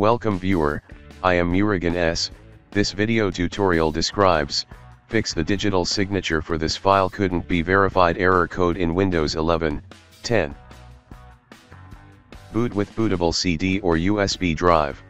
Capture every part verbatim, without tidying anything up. Welcome viewer, I am Murugan S. This video tutorial describes, fix the digital signature for this file couldn't be verified error code in Windows eleven, ten. Boot with bootable C D or U S B drive.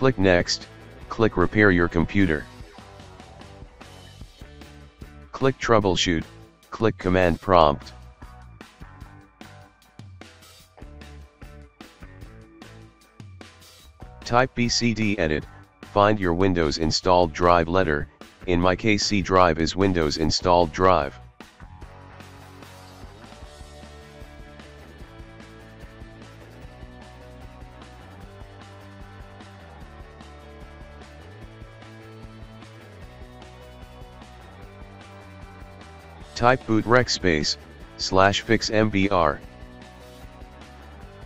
Click Next, click Repair Your Computer. Click Troubleshoot, click Command Prompt. Type bcdedit, find your Windows installed drive letter, in my case C drive is Windows installed drive. Type bootrec space, slash fix mbr.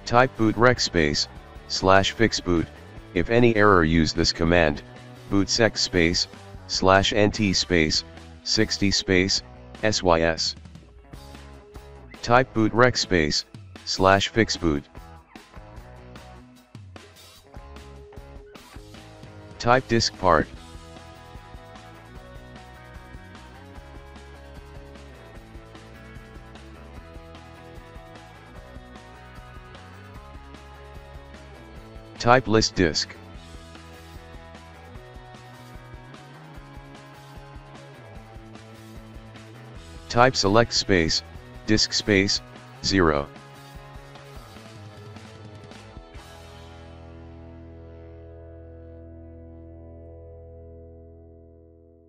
Type bootrec space, slash fix boot, if any error use this command, bootsect space, slash nt space, sixty space, sys. Type bootrec space, slash fix boot. Type diskpart. Type list disk. Type select space, disk space, zero.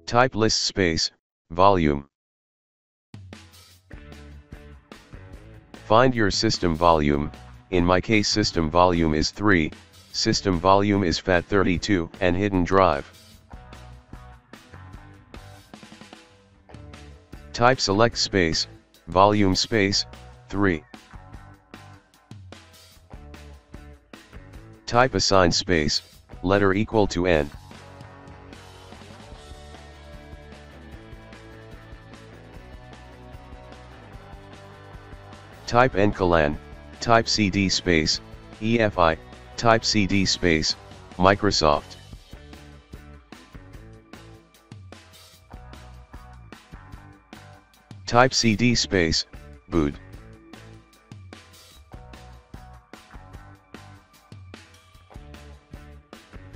Type list space, volume. Find your system volume, in my case system volume is three. System volume is F A T thirty-two and hidden drive. Type select space, volume space, three. Type assign space, letter equal to N. Type ncolon, type cd space, E F I. Type C D space, Microsoft. Type C D space, boot.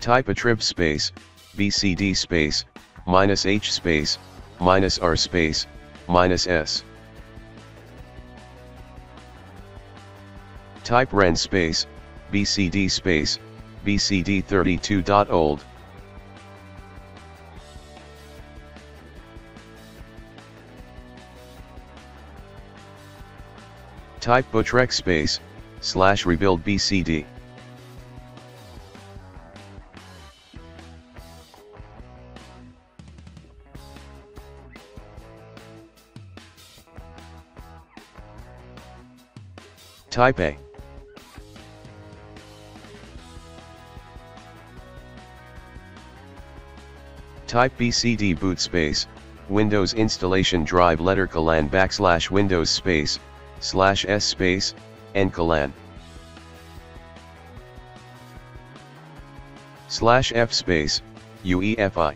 Type attrib space, B C D space, minus H space, minus R space, minus S. Type ren space, B C D space, B C D thirty-two dot old. Type bootrec space, slash rebuild B C D. Type A. Type B C D boot space, Windows installation drive letter colon backslash Windows space, slash S space, N colon. Slash F space, U E F I.